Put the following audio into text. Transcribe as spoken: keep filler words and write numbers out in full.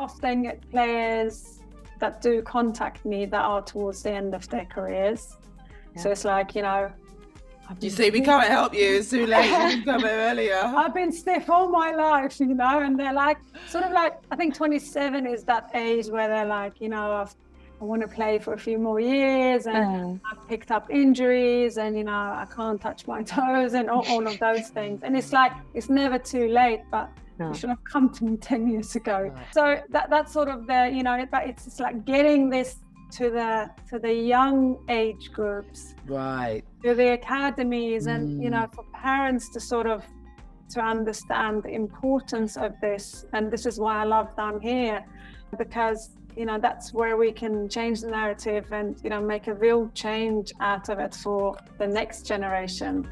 often get players that do contact me that are towards the end of their careers. Yeah. So it's like, you know, you see, we can't help you, it's too late, you come earlier. I've been stiff all my life, you know, and they're like, sort of like, I think twenty-seven is that age where they're like, you know, I've, I want to play for a few more years, and mm. I've picked up injuries, and, you know, I can't touch my toes, and all, all of those things. And it's like, it's never too late, but no. You should have come to me ten years ago. Right. So that that's sort of the, you know, but it's just like getting this to the to the young age groups, right, to the academies, and mm. you know, for parents to sort of to understand the importance of this. And this is why I love that I'm here, because you know, that's where we can change the narrative and, you know, make a real change out of it for the next generation.